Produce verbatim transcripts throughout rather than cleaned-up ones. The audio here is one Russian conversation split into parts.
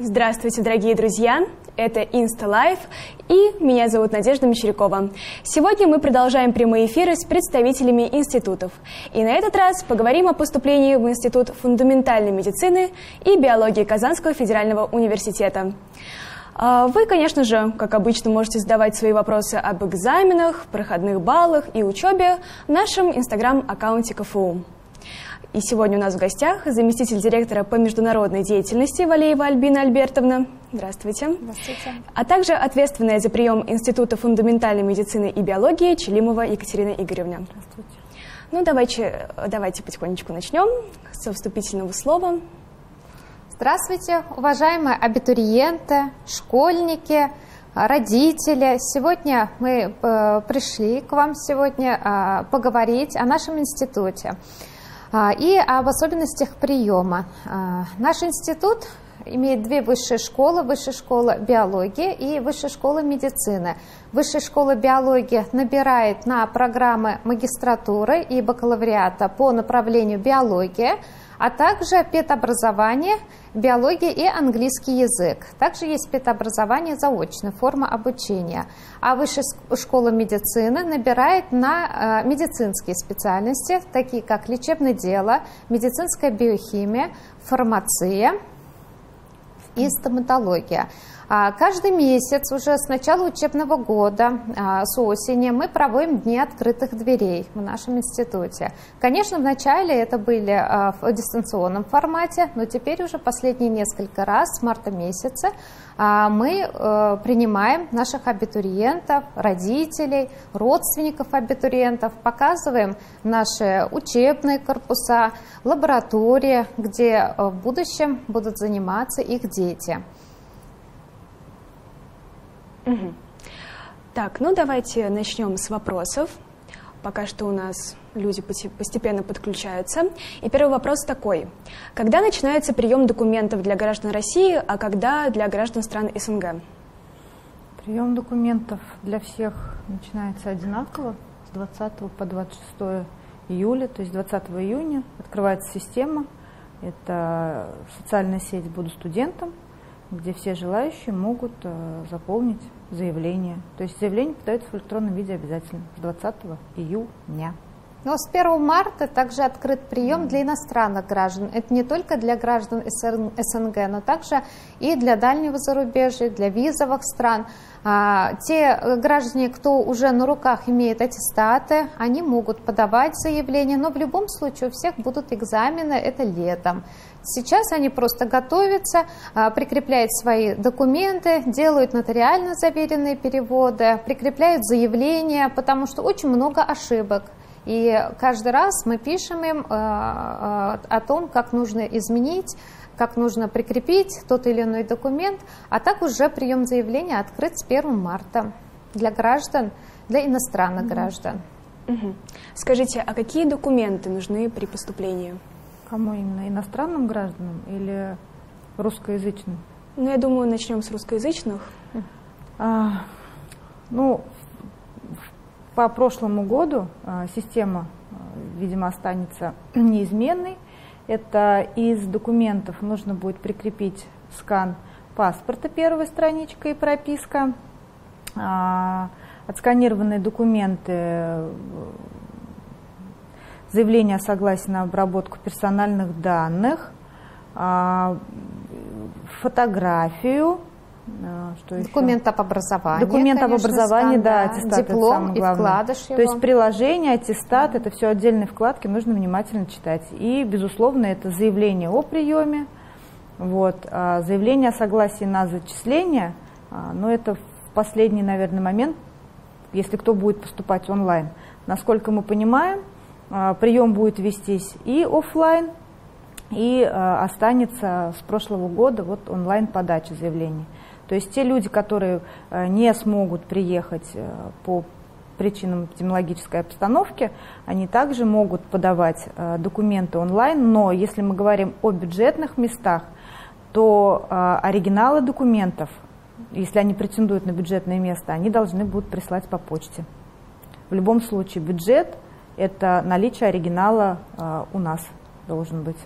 Здравствуйте, дорогие друзья! Это Инсталайф, и меня зовут Надежда Мещерякова. Сегодня мы продолжаем прямые эфиры с представителями институтов. И на этот раз поговорим о поступлении в Институт фундаментальной медицины и биологии Казанского федерального университета. Вы, конечно же, как обычно, можете задавать свои вопросы об экзаменах, проходных баллах и учебе в нашем инстаграм-аккаунте КФУ. И сегодня у нас в гостях заместитель директора по международной деятельности Валеева Альбина Альбертовна. Здравствуйте. Здравствуйте. А также ответственная за прием Института фундаментальной медицины и биологии Челимова Екатерина Игоревна. Здравствуйте. Ну, давайте, давайте потихонечку начнем со вступительного слова. Здравствуйте, уважаемые абитуриенты, школьники, родители. Сегодня мы пришли к вам сегодня поговорить о нашем институте и об особенностях приема. Наш институт имеет две высшие школы. Высшая школа биологии и высшая школа медицины. Высшая школа биологии набирает на программы магистратуры и бакалавриата по направлению биология, а также педобразование, биология и английский язык. Также есть педобразование заочная форма обучения. А высшая школа медицины набирает на медицинские специальности, такие как лечебное дело, медицинская биохимия, фармация и стоматология. Каждый месяц уже с начала учебного года, с осени, мы проводим дни открытых дверей в нашем институте. Конечно, вначале это были в дистанционном формате, но теперь уже последние несколько раз, с марта месяца, мы принимаем наших абитуриентов, родителей, родственников абитуриентов, показываем наши учебные корпуса, лаборатории, где в будущем будут заниматься их дети. Угу. Так, ну давайте начнем с вопросов. Пока что у нас люди постепенно подключаются. И первый вопрос такой. Когда начинается прием документов для граждан России, а когда для граждан стран СНГ? Прием документов для всех начинается одинаково, с двадцатого по двадцать шестое июля, то есть двадцатого июня открывается система. Это социальная сеть «Буду студентом», где все желающие могут э, заполнить заявление. То есть заявление подается в электронном виде обязательно с двадцатого июня. Но с первого марта также открыт прием для иностранных граждан. Это не только для граждан СНГ, но также и для дальнего зарубежья, для визовых стран. А, те граждане, кто уже на руках имеет аттестаты, они могут подавать заявление, но в любом случае у всех будут экзамены, это летом. Сейчас они просто готовятся, прикрепляют свои документы, делают нотариально заверенные переводы, прикрепляют заявления, потому что очень много ошибок. И каждый раз мы пишем им о том, как нужно изменить, как нужно прикрепить тот или иной документ. А так уже прием заявления открыт с первого марта для граждан, для иностранных граждан. Угу. Скажите, а какие документы нужны при поступлении? Кому именно? Иностранным гражданам или русскоязычным? Ну, я думаю, начнем с русскоязычных. А, ну, по прошлому году а, система, видимо, останется неизменной. Это из документов нужно будет прикрепить скан паспорта, первой страничка и прописка, а, отсканированные документы, заявление о согласии на обработку персональных данных, фотографию, что документ еще? Об образовании, документ конечно, об образовании, да, да, диплом и вкладыш его. То есть приложение, аттестат, да. Это все отдельные вкладки, нужно внимательно читать. И безусловно это заявление о приеме, вот, заявление о согласии на зачисление, но это в последний, наверное, момент, если кто будет поступать онлайн, насколько мы понимаем. Прием будет вестись и офлайн, и останется с прошлого года вот онлайн подача заявлений. То есть те люди, которые не смогут приехать по причинам эпидемиологической обстановки, они также могут подавать документы онлайн, но если мы говорим о бюджетных местах, то оригиналы документов, если они претендуют на бюджетное место, они должны будут прислать по почте. В любом случае бюджет — это наличие оригинала э, у нас должен быть.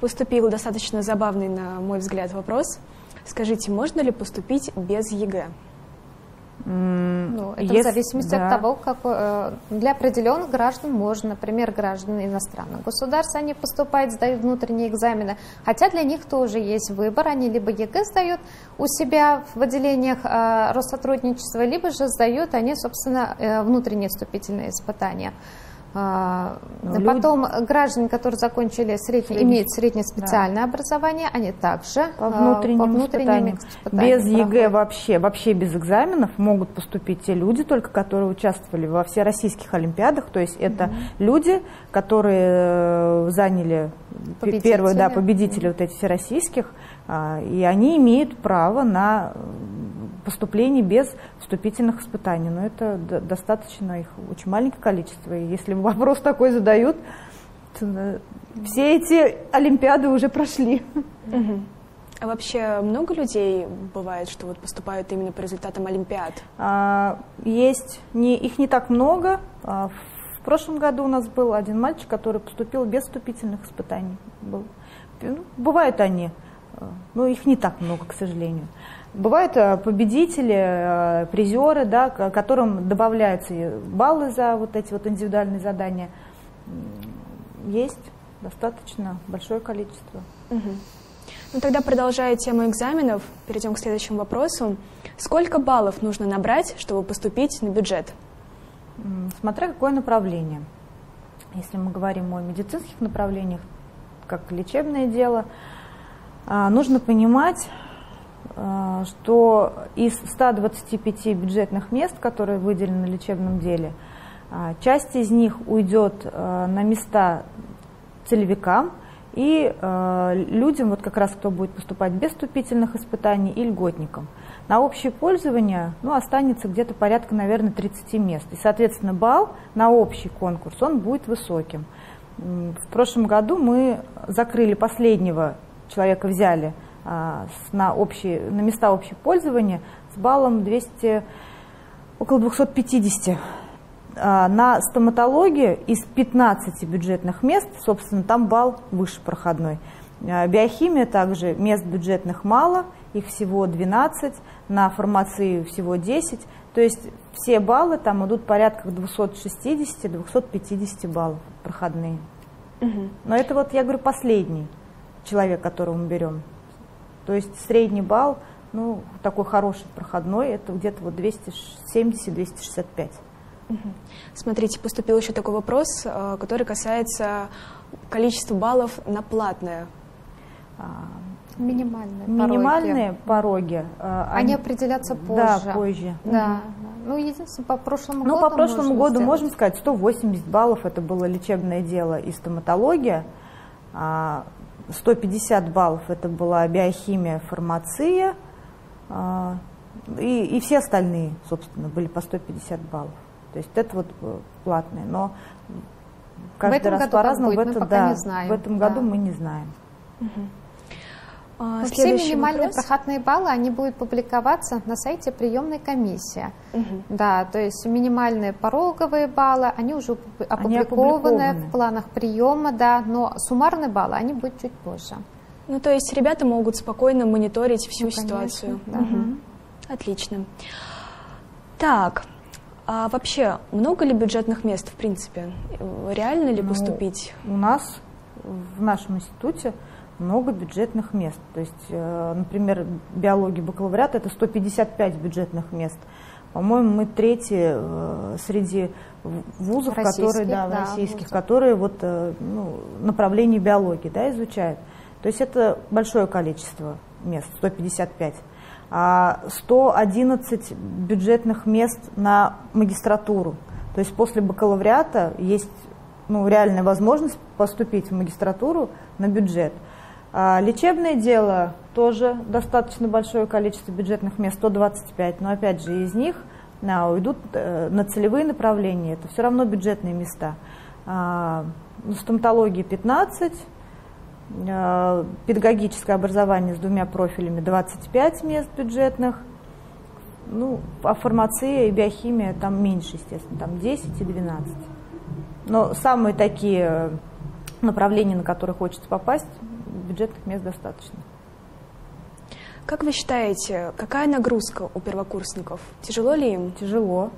Поступил достаточно забавный, на мой взгляд, вопрос. Скажите, можно ли поступить без ЕГЭ? Ну, это есть, в зависимости да. от того, как для определенных граждан можно, например, граждан иностранных государств, они поступают, сдают внутренние экзамены, хотя для них тоже есть выбор, они либо ЕГЭ сдают у себя в отделениях Росотрудничества, либо же сдают они, собственно, внутренние вступительные испытания. Люди... Потом граждане, которые закончили среднее, имеют среднее специальное да. образование, они также по внутренним, по внутренним испытаниям. Испытаниям без проходят. ЕГЭ вообще, вообще без экзаменов могут поступить те люди, только которые участвовали во всероссийских олимпиадах. То есть это mm-hmm. люди, которые заняли победители. первые да, победители mm-hmm. вот этих всероссийских, и они имеют право на поступлений без вступительных испытаний, но это достаточно, их очень маленькое количество. И если вопрос такой задают, то все эти олимпиады уже прошли. Угу. А вообще много людей бывает, что вот поступают именно по результатам олимпиад? А, есть, не, их не так много. В прошлом году у нас был один мальчик, который поступил без вступительных испытаний. Был. Ну, бывают они, но их не так много, к сожалению. Бывают победители, призеры, да, которым добавляются баллы за вот эти вот индивидуальные задания. Есть достаточно большое количество. Угу. Ну, тогда, продолжая тему экзаменов, перейдем к следующему вопросу. Сколько баллов нужно набрать, чтобы поступить на бюджет? Смотря какое направление. Если мы говорим о медицинских направлениях, как лечебное дело, нужно понимать, что из ста двадцати пяти бюджетных мест, которые выделены на лечебном деле, часть из них уйдет на места целевикам и людям, вот как раз кто будет поступать без вступительных испытаний, и льготникам. На общее пользование ну, останется где-то порядка, наверное, тридцати мест. И, соответственно, балл на общий конкурс, он будет высоким. В прошлом году мы закрыли последнего человека, взяли на, общие, на места общего пользования с баллом двести, около двухсот пятидесяти. На стоматологию из пятнадцати бюджетных мест, собственно, там балл выше проходной. Биохимия также, мест бюджетных мало, их всего двенадцать, на фармацию всего десять. То есть все баллы там идут порядка двухсот шестидесяти — двухсот пятидесяти баллов проходные. Угу. Но это вот, я говорю, последний человек, которого мы берем. То есть средний балл, ну, такой хороший проходной, это где-то вот двести семьдесят — двести шестьдесят пять. Угу. Смотрите, поступил еще такой вопрос, который касается количества баллов на платное. Минимальные, Минимальные пороги. пороги они, они определятся позже. Да, позже. Да. Угу. Ну, единственное, по прошлому ну, году по прошлому году, сделать. можем сказать, сто восемьдесят баллов, это было лечебное дело и стоматология. сто пятьдесят баллов это была биохимия, фармация, э, и, и все остальные, собственно, были по сто пятьдесят баллов. То есть это вот платные, но каждый раз по-разному, в этом году мы не знаем. Угу. А, все минимальные вопрос. проходные баллы, они будут публиковаться на сайте приемной комиссии. Угу. Да, то есть минимальные пороговые баллы, они уже опубликованы, они опубликованы. в планах приема, да, но суммарные баллы, они будут чуть позже. Ну, то есть ребята могут спокойно мониторить всю ну, ситуацию. Конечно, да. Угу. Отлично. Так, а вообще много ли бюджетных мест в принципе? Реально ли ну, поступить? У нас, в нашем институте, много бюджетных мест. То есть, например, биология бакалавриата – это сто пятьдесят пять бюджетных мест. По-моему, мы третьи среди вузов, российских, которые, да, да, российских, вузов. которые вот, ну, направление биологии да, изучают. То есть это большое количество мест, сто пятьдесят пять. А сто одиннадцать бюджетных мест на магистратуру. То есть после бакалавриата есть ну, реальная возможность поступить в магистратуру на бюджет. Лечебное дело тоже достаточно большое количество бюджетных мест, сто двадцать пять, но опять же из них на, уйдут на целевые направления, это все равно бюджетные места. Стоматология пятнадцать, педагогическое образование с двумя профилями двадцать пять мест бюджетных, ну, а фармация и биохимия там меньше, естественно, там десять и двенадцать. Но самые такие направлений, на которые хочется попасть, бюджетных мест достаточно. Как вы считаете, какая нагрузка у первокурсников? Тяжело ли им? Тяжело.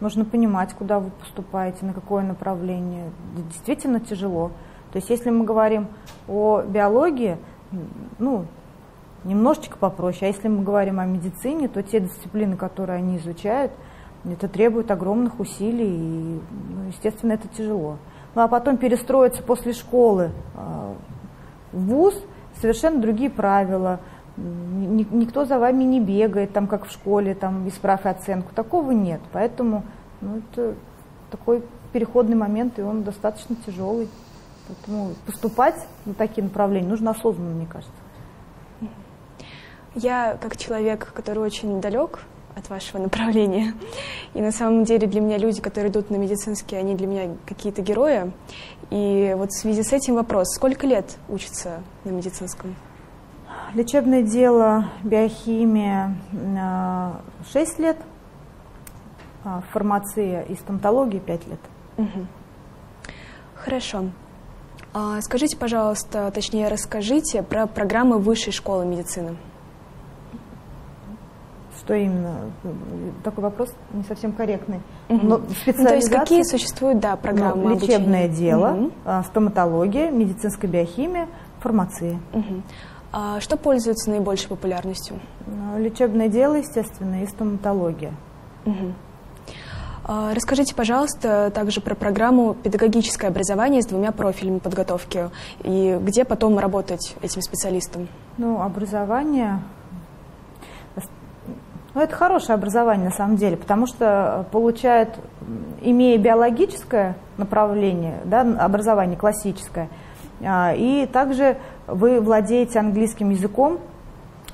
Нужно понимать, куда вы поступаете, на какое направление. Действительно тяжело. То есть если мы говорим о биологии, ну, немножечко попроще. А если мы говорим о медицине, то те дисциплины, которые они изучают, это требует огромных усилий, и, ну, естественно, это тяжело. Ну а потом перестроиться после школы э, в вуз, совершенно другие правила. Никто за вами не бегает, там, как в школе, там, исправь оценку. Такого нет. Поэтому, ну, это такой переходный момент, и он достаточно тяжелый. Поэтому поступать на такие направления нужно осознанно, мне кажется. Я, как человек, который очень далек от вашего направления, и на самом деле для меня люди, которые идут на медицинские, они для меня какие-то герои. И вот в связи с этим вопрос, сколько лет учатся на медицинском? Лечебное дело, биохимия шесть лет, фармация и стоматология пять лет. Угу. Хорошо. Скажите, пожалуйста, точнее расскажите про программы Высшей школы медицины. Что именно? Такой вопрос не совсем корректный. Угу. Но специализация... То есть какие существуют, да, программы? Ну, лечебное обучения? Дело, угу. Стоматология, медицинская биохимия, фармация. Угу. А что пользуется наибольшей популярностью? Лечебное дело, естественно, и стоматология. Угу. А расскажите, пожалуйста, также про программу «Педагогическое образование» с двумя профилями подготовки. И где потом работать этим специалистом? Ну, образование... Ну, это хорошее образование, на самом деле, потому что получают, имея биологическое направление, да, образование классическое, и также вы владеете английским языком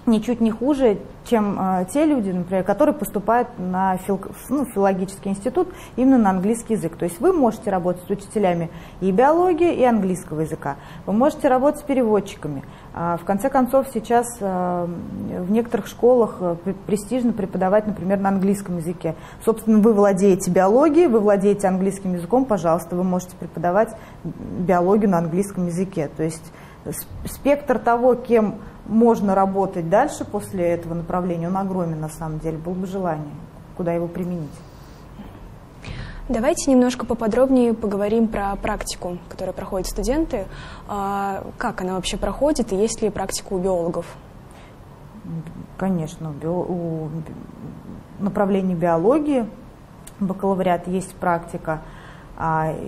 ничуть не хуже, чем те люди, например, которые поступают на фил, ну, филологический институт именно на английский язык. То есть вы можете работать с учителями и биологии, и английского языка. Вы можете работать с переводчиками. В конце концов, сейчас в некоторых школах престижно преподавать, например, на английском языке. Собственно, вы владеете биологией, вы владеете английским языком, пожалуйста, вы можете преподавать биологию на английском языке. То есть спектр того, кем можно работать дальше после этого направления, он огромен, на самом деле, было бы желание, куда его применить. Давайте немножко поподробнее поговорим про практику, которую проходят студенты. Как она вообще проходит и есть ли практика у биологов? Конечно, у направления биологии бакалавриат есть практика.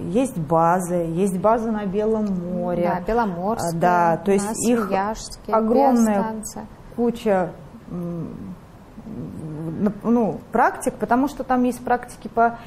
Есть базы, есть базы на Белом море. Да, Беломорская, да, то есть их огромная биостанция. Куча ну, практик, потому что там есть практики по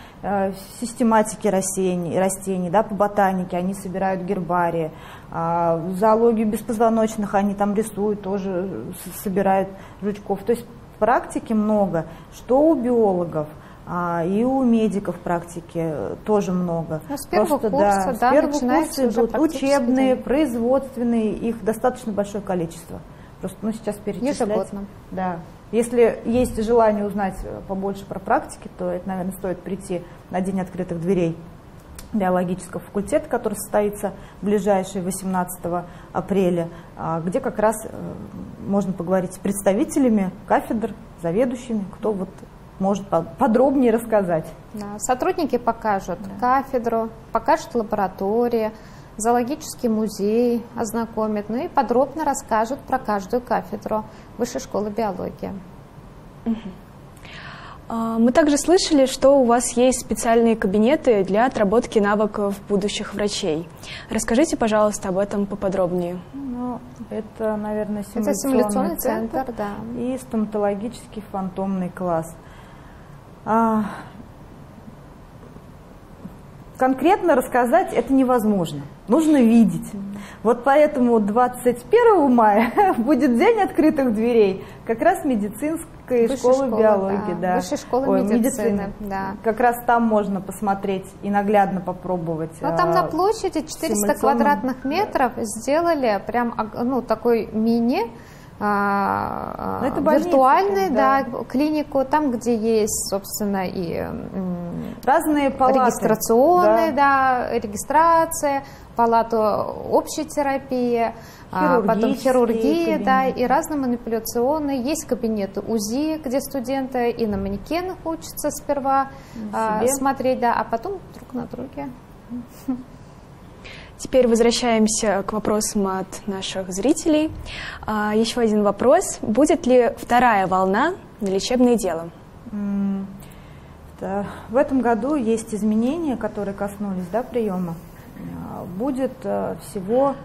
систематике растений, растений, да, по ботанике, они собирают гербарии, зоологию беспозвоночных они там рисуют, тоже собирают жучков. То есть практики много, что у биологов. А, и у медиков практики тоже много. Но с первого Просто, курса, да, да, с первого курса идут учебные, день. производственные, их достаточно большое количество. Просто, ну, сейчас перечислять. Ежегодно. Да. Если есть желание узнать побольше про практики, то это, наверное, стоит прийти на День открытых дверей биологического факультета, который состоится в ближайшие восемнадцатого апреля, где как раз можно поговорить с представителями кафедр, заведующими, кто вот... может подробнее рассказать. Да, сотрудники покажут да. кафедру, покажут лаборатории, зоологический музей ознакомят, ну и подробно расскажут про каждую кафедру Высшей школы биологии. Угу. Мы также слышали, что у вас есть специальные кабинеты для отработки навыков будущих врачей. Расскажите, пожалуйста, об этом поподробнее. Ну, это, наверное, симуляционный, это симуляционный центр, центр да. и стоматологический фантомный класс. Конкретно рассказать это невозможно, нужно видеть. Вот поэтому двадцать первого мая будет День открытых дверей, как раз медицинской Высшей школы, школы биологии. Да. Да. Высшей школы Ой, медицины. медицины. Да. Как раз там можно посмотреть и наглядно попробовать. Но там на площади четыреста квадратных метров сделали прям, ну, такой мини а, виртуальную, да, да, клинику, там, где есть, собственно, и разные палаты, регистрационные, да. Да, регистрация, палату общей терапии, а, потом хирургии, да, и разные манипуляционные. Есть кабинеты УЗИ, где студенты и на манекенах учатся сперва а, смотреть, да, а потом друг на друге. Теперь возвращаемся к вопросам от наших зрителей. Еще один вопрос. Будет ли вторая волна на лечебное дело? В этом году есть изменения, которые коснулись, да, приема. Будет всего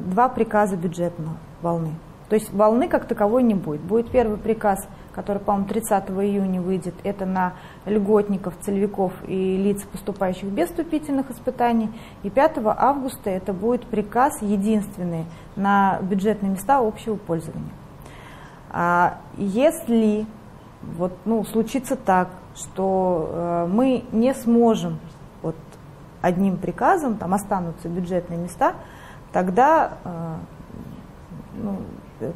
два приказа бюджетной волны. То есть волны как таковой не будет. Будет первый приказ, который, по-моему, тридцатого июня выйдет, это на льготников, целевиков и лиц, поступающих без вступительных испытаний. И пятого августа это будет приказ единственный на бюджетные места общего пользования. А если вот, ну, случится так, что мы не сможем вот, одним приказом, там останутся бюджетные места, тогда... Ну,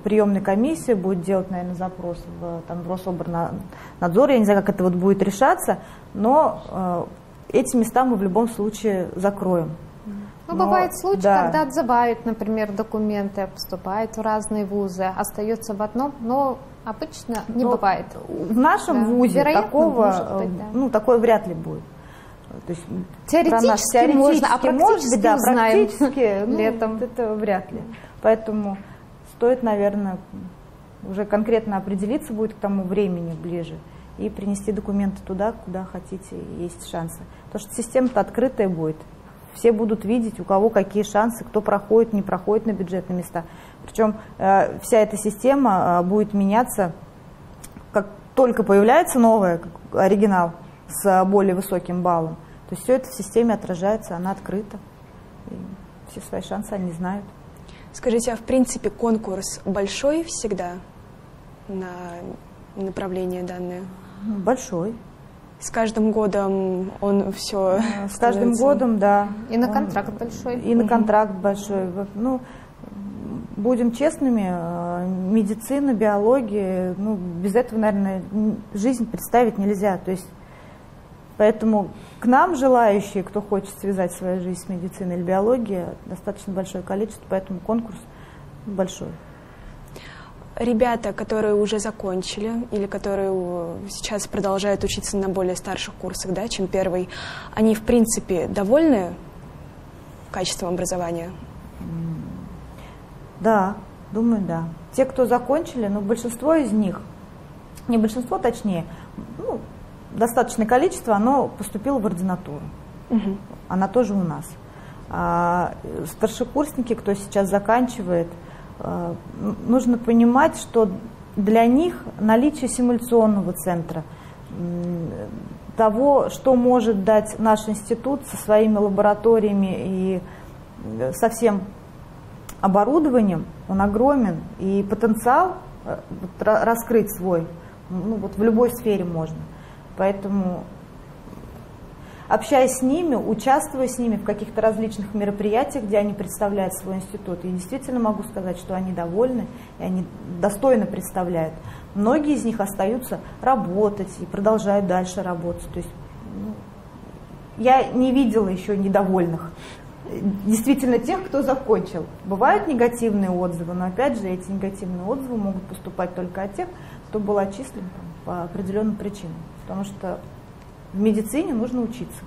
приемная комиссия будет делать, наверное, запрос в, там, в Рособорнадзор, я не знаю, как это вот будет решаться, но э, эти места мы в любом случае закроем. Ну, но, бывает случаи, да, когда отзывают, например, документы, поступают в разные вузы, остаются в одном, но обычно не но бывает. В нашем, да, вузе такого, быть, да, ну, такое вряд ли будет. То есть теоретически, нас, теоретически можно, а практически, да, узнаем практически, ну, летом. Это вряд ли. Поэтому... Стоит, наверное, уже конкретно определиться будет к тому времени ближе и принести документы туда, куда хотите, есть шансы. Потому что система-то открытая будет. Все будут видеть, у кого какие шансы, кто проходит, не проходит на бюджетные места. Причем э, вся эта система э, будет меняться, как только появляется новая, оригинал с более высоким баллом. То есть все это в системе отражается, она открыта. И все свои шансы они знают. Скажите, а в принципе конкурс большой всегда на направление данное? Большой. С каждым годом он все... С каждым годом, да. И на контракт он, большой. И на контракт большой. Ну, будем честными, медицина, биология, ну, без этого, наверное, жизнь представить нельзя. То есть, поэтому к нам желающие, кто хочет связать свою жизнь с медициной или биологией, достаточно большое количество, поэтому конкурс большой. Ребята, которые уже закончили или которые сейчас продолжают учиться на более старших курсах, да, чем первый, они в принципе довольны качеством образования? Да, думаю, да. Те, кто закончили, но ну, большинство из них, не большинство, точнее, ну, достаточное количество, оно поступило в ординатуру. Угу. Она тоже у нас. А старшекурсники, кто сейчас заканчивает, нужно понимать, что для них наличие симуляционного центра, того, что может дать наш институт со своими лабораториями и со всем оборудованием, он огромен. И потенциал раскрыть свой, ну, вот в любой сфере можно. Поэтому, общаясь с ними, участвуя с ними в каких-то различных мероприятиях, где они представляют свой институт, я действительно могу сказать, что они довольны, и они достойно представляют. Многие из них остаются работать и продолжают дальше работать. То есть, ну, я не видела еще недовольных. Действительно тех, кто закончил. Бывают негативные отзывы, но опять же эти негативные отзывы могут поступать только от тех, кто был отчислен там, по определенным причинам. Потому что в медицине нужно учиться.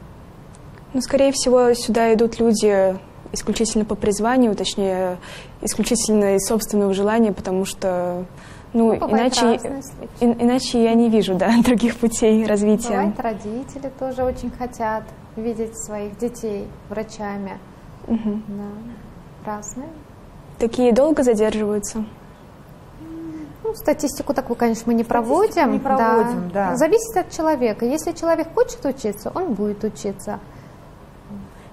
Ну, скорее всего, сюда идут люди исключительно по призванию, точнее, исключительно из собственного желания, потому что, ну, ну иначе, и, иначе я не вижу, да, других путей развития. Бывает, родители тоже очень хотят видеть своих детей врачами. Угу. Да. Разные. Такие долго задерживаются? Ну, статистику такую, конечно, мы не проводим. Не проводим, да. Да. Зависит от человека. Если человек хочет учиться, он будет учиться.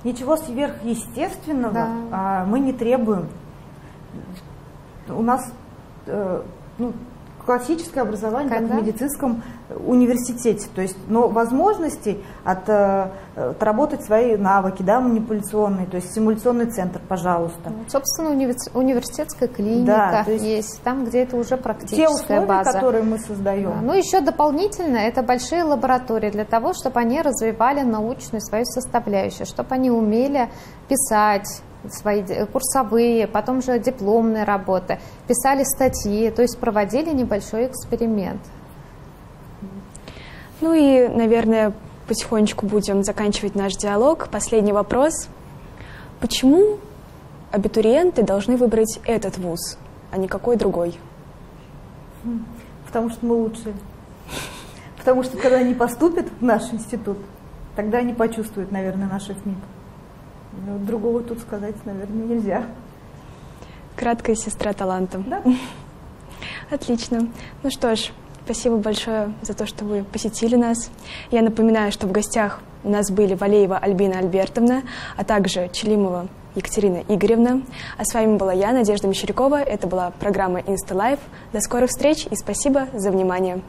Ничего сверхъестественного, да, а, мы не требуем. У нас, э, ну, классическое образование, как в медицинском университете. То есть, но возможностей от, отработать свои навыки, да, манипуляционные, то есть симуляционный центр, пожалуйста. Вот, собственно, университетская клиника, да, есть, есть, там, где это уже практическая те условия, база, которые мы создаем. Да. Ну, еще дополнительно это большие лаборатории для того, чтобы они развивали научную свою составляющую, чтобы они умели писать свои курсовые, потом же дипломные работы, писали статьи, то есть проводили небольшой эксперимент. Ну и, наверное, потихонечку будем заканчивать наш диалог. Последний вопрос. Почему абитуриенты должны выбрать этот вуз, а не какой другой? Потому что мы лучшие. Потому что когда они поступят в наш институт, тогда они почувствуют, наверное, наших МИП. Но другого тут сказать, наверное, нельзя. Краткая сестра таланта. Да. Отлично. Ну что ж, спасибо большое за то, что вы посетили нас. Я напоминаю, что в гостях у нас были Валеева Альбина Альбертовна, а также Челимова Екатерина Игоревна. А с вами была я, Надежда Мещерякова. Это была программа Инсталайф. До скорых встреч и спасибо за внимание.